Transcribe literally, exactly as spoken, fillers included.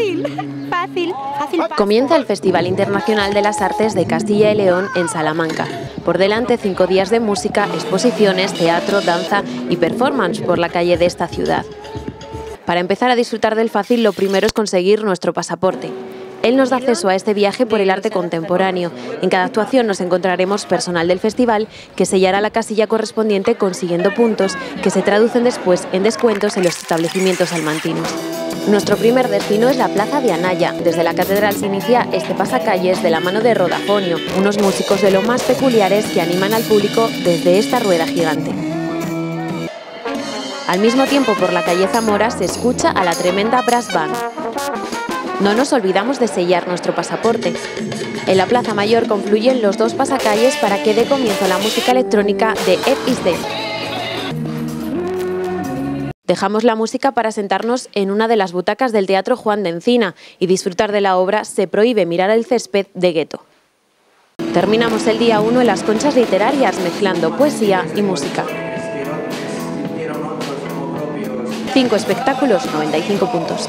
Fácil, fácil, fácil. Comienza el Festival Internacional de las Artes de Castilla y León en Salamanca. Por delante, cinco días de música, exposiciones, teatro, danza y performance por la calle de esta ciudad. Para empezar a disfrutar del fácil, lo primero es conseguir nuestro pasaporte. Él nos da acceso a este viaje por el arte contemporáneo. En cada actuación nos encontraremos personal del festival que sellará la casilla correspondiente consiguiendo puntos que se traducen después en descuentos en los establecimientos salmantinos. Nuestro primer destino es la Plaza de Anaya. Desde la catedral se inicia este pasacalles de la mano de Rodafonio, unos músicos de lo más peculiares que animan al público desde esta rueda gigante. Al mismo tiempo, por la calle Zamora se escucha a la tremenda Brass Band. No nos olvidamos de sellar nuestro pasaporte. En la Plaza Mayor confluyen los dos pasacalles para que dé comienzo la música electrónica de Ed is Death. Dejamos la música para sentarnos en una de las butacas del Teatro Juan de Encina y disfrutar de la obra Se prohíbe mirar el césped de Gueto. Terminamos el día uno en las Conchas Literarias mezclando poesía y música. Cinco espectáculos, noventa y cinco puntos.